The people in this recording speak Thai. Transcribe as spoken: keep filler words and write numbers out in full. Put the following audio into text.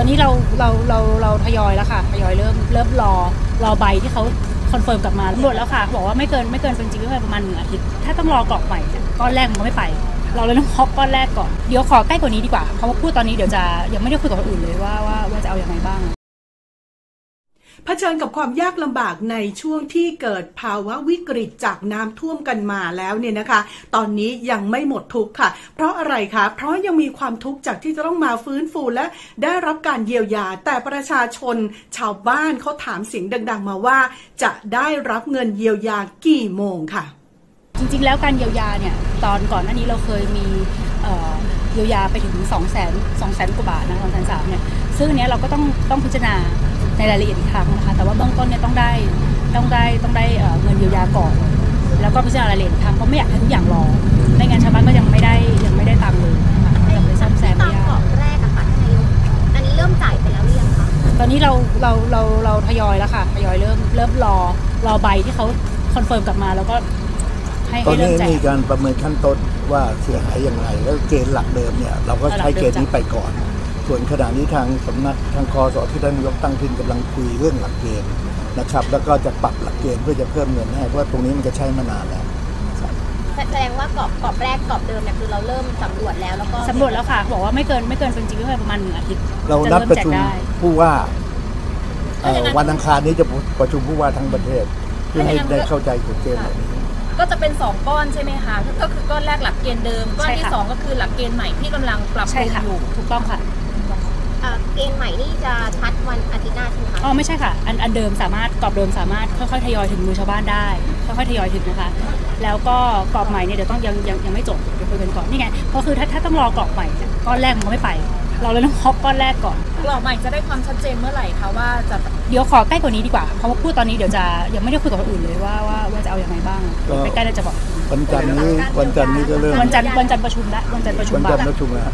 ตอนนี้เราเราเราเราทยอยแล้วค่ะทยอยเริ่มเริ่มรอรอใบที่เขาคอนเฟิร์มกลับมาหมดแล้วค่ะบอกว่าไม่เกินไม่เกินจริงๆก็ประมาณหนึ่งอาทิตย์ถ้าต้องรอกรอกใหม่ก้อนแรกมันไม่ไปเราเลยต้องเคาะก้อนแรกก่อนเดี๋ยวขอใกล้กว่านี้ดีกว่าเพราะว่าพูดตอนนี้เดี๋ยวจะยังไม่ได้คุยกับคนอื่นเลยว่าว่าว่าจะเอาอย่างไรบ้างเผชิญกับความยากลำบากในช่วงที่เกิดภาวะวิกฤตจากน้ำท่วมกันมาแล้วเนี่ยนะคะตอนนี้ยังไม่หมดทุกข์ค่ะเพราะอะไรคะเพราะยังมีความทุกข์จากที่จะต้องมาฟื้นฟูและได้รับการเยียวยาแต่ประชาชนชาวบ้านเขาถามเสียงดังๆมาว่าจะได้รับเงินเยียวยากี่โมงค่ะจริงๆแล้วการเยียวยาเนี่ยตอนก่อนหน้านี้เราเคยมีเยียวยาไปถึงสองแสนสองแสนกว่าบาทนะสองแสนสามเนี่ยซึ่งเนี้ยเราก็ต้องต้องพิจารณาในรายละเอียดอีกครั้งนะคะแต่ว่าเบื้องต้นเนี่ยต้องได้ต้องได้ต้องได้เงินเยียวยาก่อนแล้วก็พิจารณารายละเอียดอีกครั้งเพราะไม่อยากให้ทุกอย่างรอไม่งั้นชาวบ้านก็ยังไม่ได้ยังไม่ได้ตามเลยนะคะยังไม่ได้ซ่อมแซมไม่ได้ตามแรกอะค่ะท่านนายกอันนี้เริ่มจ่ายไปแล้วหรือยังคะตอนนี้เราเราเราเราทยอยแล้วค่ะทยอยเริ่มเริ่มรอรอใบที่เขาคอนเฟิร์มกลับมาแล้วก็ให้เริ่มจ่ายตอนนี้มีการประเมินขั้นต้นว่าเสียหายอย่างไรแล้วเกณฑ์หลักเดิมเนี่ยเราก็ใช้เกณฑ์นี้ไปก่อนส่วนขณะนี้ทางสำนักทางคสช.ที่ได้ยกตั้งขึ้นกำลังคุยเรื่องหลักเกณฑ์นะครับแล้วก็จะปรับหลักเกณฑ์เพื่อจะเพิ่มเงินให้เพราะตรงนี้มันจะใช้มานานแล้วแสดงว่ากรอบกรอบแรกกรอบเดิมเนี่ยคือเราเริ่มสำรวจแล้วแล้วก็สำรวจแล้วค่ะบอกว่าไม่เกินไม่เกินจริงๆก็ประมาณหนึ่งอาทิตย์เรานัดประชุมผู้ว่าวันอังคารนี้จะประชุมผู้ว่าทั้งประเทศเพื่อให้ได้เข้าใจกฎเกณฑ์ก็จะเป็นสองก้อนใช่ไหมคะก็คือก้อนแรกหลักเกณฑ์เดิมก้อนที่สองก็คือหลักเกณฑ์ใหม่ที่กำลังปรับปรุงอยู่ถูกต้องค่ะเกณฑ์ใหม่นี่จะชัดวันอาทิตย์หน้าใช่ไหมคะอ๋อไม่ใช่ค่ะอันอันเดิมสามารถกรอบเดิมสามารถค่อยๆทยอยถึงมือชาวบ้านได้ค่อยๆทยอยถึงนะคะแล้วก็กรอบใหม่เนี่ยเดี๋ยวต้องยังยังยังไม่จบเดี๋ยวไปเป็นก่อนนี่ไงเพราะคือถ้าถ้าต้องรอกรอบใหม่ก้อนแรกมันไม่ไปเราเลยต้องเคาะก้อนแรกก่อนกรอบใหม่จะได้ความชัดเจนเมื่อไหร่คะว่าจะเดี๋ยวขอใกล้กว่านี้ดีกว่าเพราะว่าพูดตอนนี้เดี๋ยวจะยังไม่ได้คุยกับคนอื่นเลยว่าว่าว่าจะเอาอย่างไรบ้างไปใกล้แล้วจะบอกวันจันทร์นี้วันจันทร์นี้ก็เริ่มวันจันทร์วันจันทร์ประชุมแล้ววันจันทร์ประชุมแล้ว